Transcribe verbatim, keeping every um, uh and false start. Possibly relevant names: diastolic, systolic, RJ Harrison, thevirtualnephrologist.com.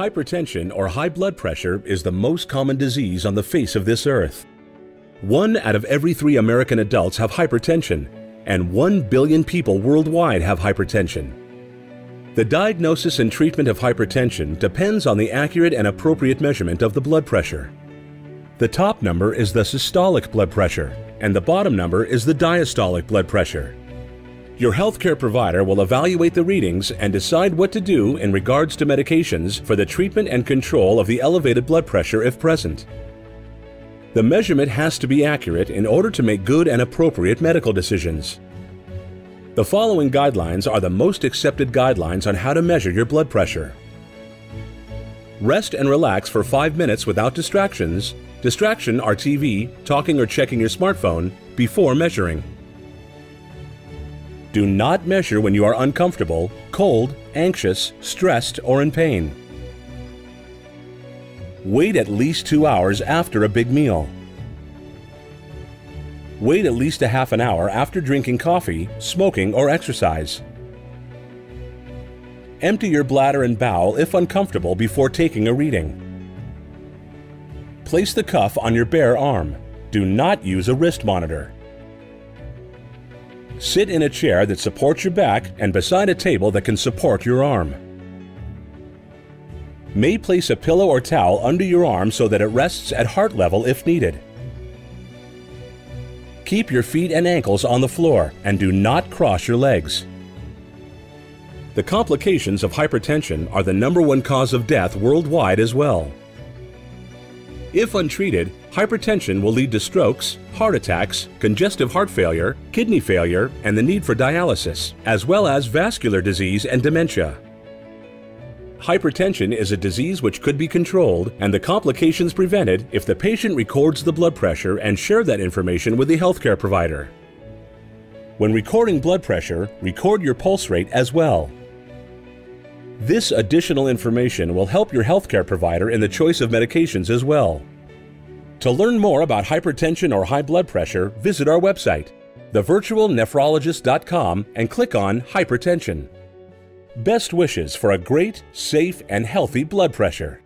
Hypertension or high blood pressure is the most common disease on the face of this earth. One out of every three American adults have hypertension, and one billion people worldwide have hypertension. The diagnosis and treatment of hypertension depends on the accurate and appropriate measurement of the blood pressure. The top number is the systolic blood pressure, and the bottom number is the diastolic blood pressure. Your healthcare provider will evaluate the readings and decide what to do in regards to medications for the treatment and control of the elevated blood pressure if present. The measurement has to be accurate in order to make good and appropriate medical decisions. The following guidelines are the most accepted guidelines on how to measure your blood pressure. Rest and relax for five minutes without distractions. Distraction are T V, talking or checking your smartphone before measuring. Do not measure when you are uncomfortable, cold, anxious, stressed, or in pain. Wait at least two hours after a big meal. Wait at least a half an hour after drinking coffee, smoking, or exercise. Empty your bladder and bowel if uncomfortable before taking a reading. Place the cuff on your bare arm. Do not use a wrist monitor. Sit in a chair that supports your back and beside a table that can support your arm. May place a pillow or towel under your arm so that it rests at heart level if needed. Keep your feet and ankles on the floor and do not cross your legs. The complications of hypertension are the number one cause of death worldwide as well. If untreated, hypertension will lead to strokes, heart attacks, congestive heart failure, kidney failure, and the need for dialysis, as well as vascular disease and dementia. Hypertension is a disease which could be controlled and the complications prevented if the patient records the blood pressure and share that information with the healthcare provider. When recording blood pressure, record your pulse rate as well. This additional information will help your healthcare provider in the choice of medications as well. To learn more about hypertension or high blood pressure, visit our website, the virtual nephrologist dot com, and click on Hypertension. Best wishes for a great, safe, and healthy blood pressure.